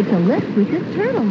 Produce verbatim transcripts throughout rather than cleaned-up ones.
decided to lift with this turtle.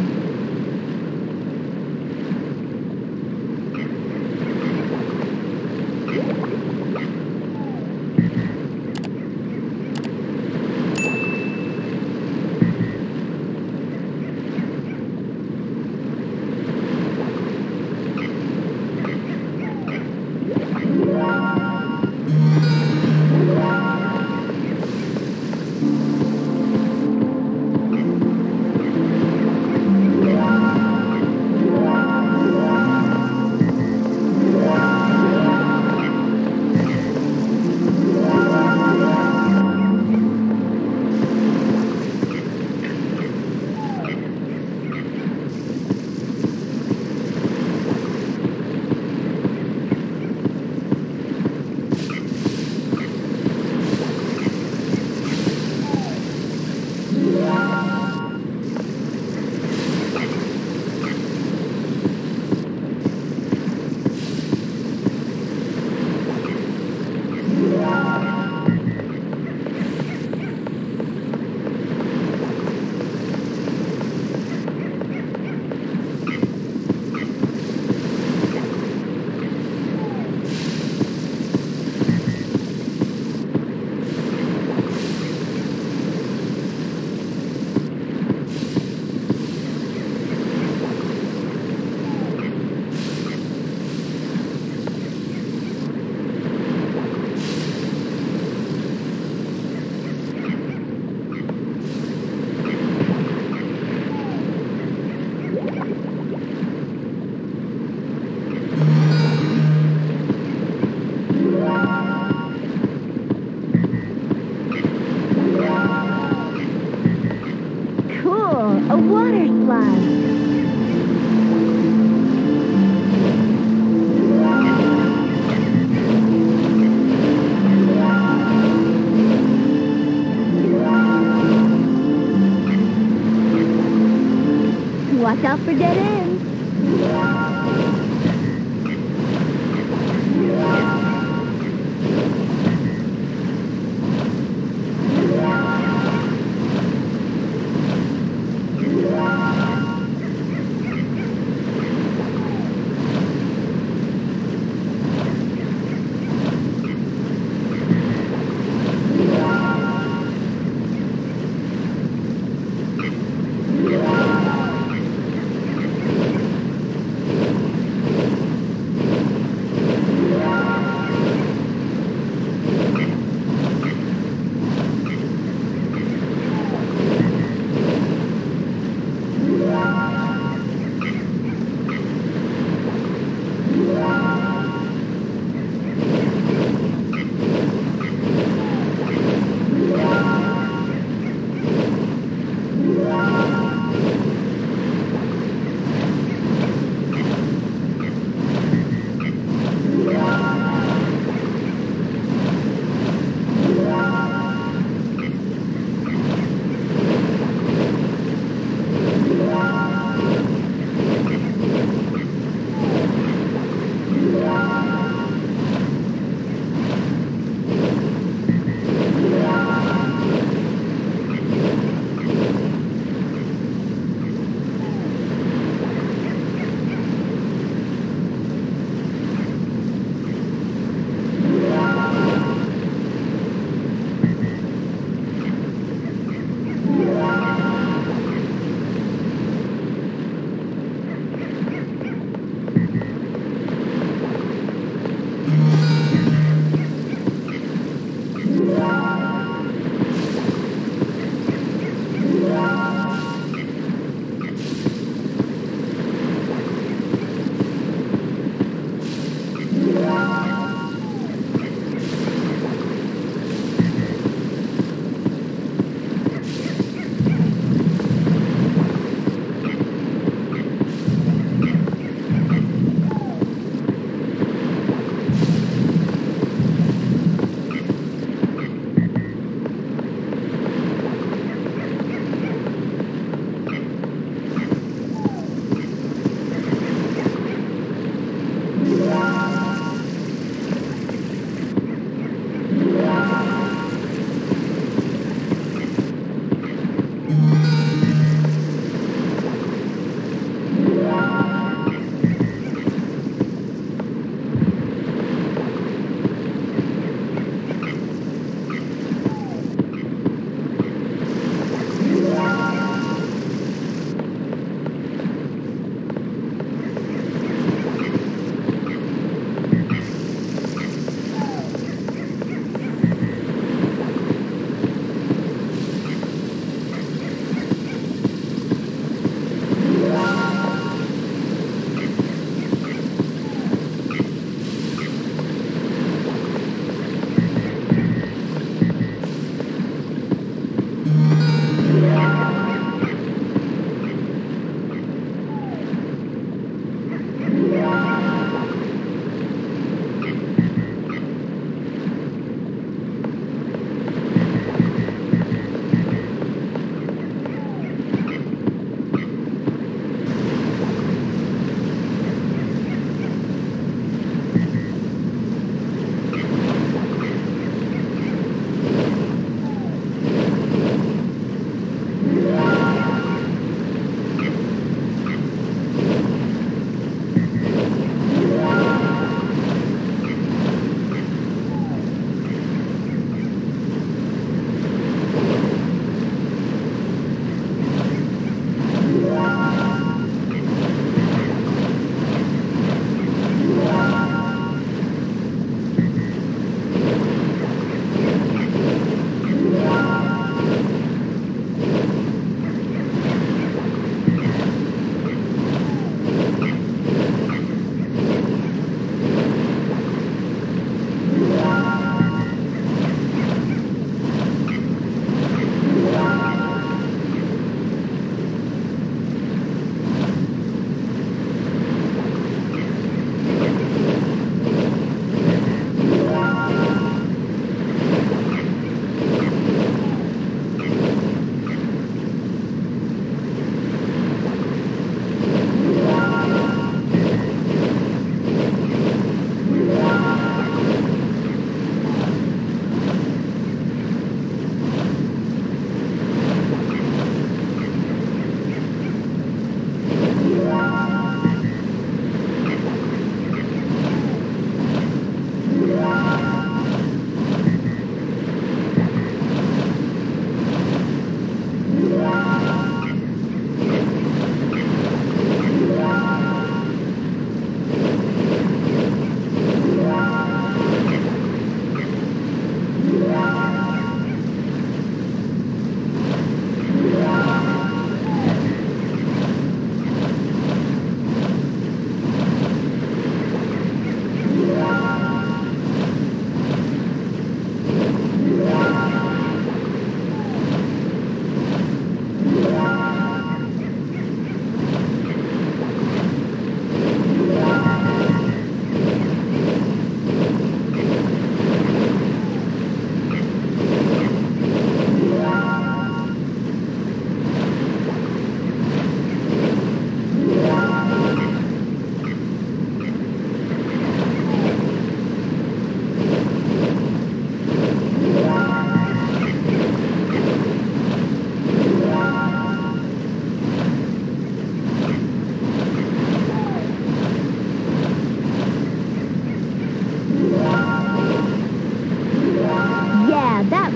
Watch out for dead ends.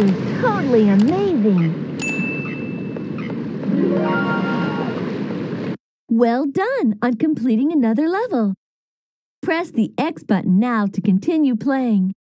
is totally amazing. Well done on completing another level. Press the X button now to continue playing.